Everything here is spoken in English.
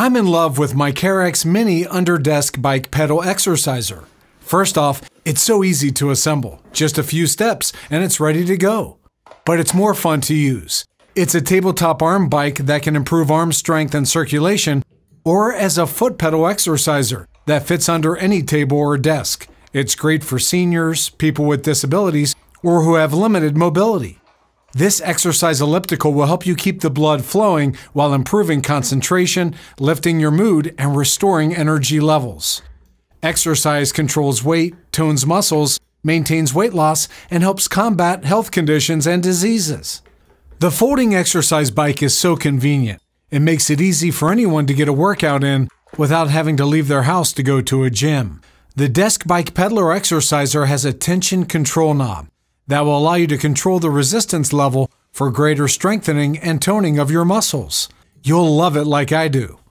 I'm in love with my Carex Mini Under-Desk Bike Pedal Exerciser. First off, it's so easy to assemble. Just a few steps and it's ready to go. But it's more fun to use. It's a tabletop arm bike that can improve arm strength and circulation, or as a foot pedal exerciser that fits under any table or desk. It's great for seniors, people with disabilities, or who have limited mobility. This exercise elliptical will help you keep the blood flowing while improving concentration, lifting your mood, and restoring energy levels. Exercise controls weight, tones muscles, maintains weight loss, and helps combat health conditions and diseases. The folding exercise bike is so convenient. It makes it easy for anyone to get a workout in without having to leave their house to go to a gym. The Desk Bike Pedal Exerciser has a tension control knob that will allow you to control the resistance level for greater strengthening and toning of your muscles. You'll love it like I do.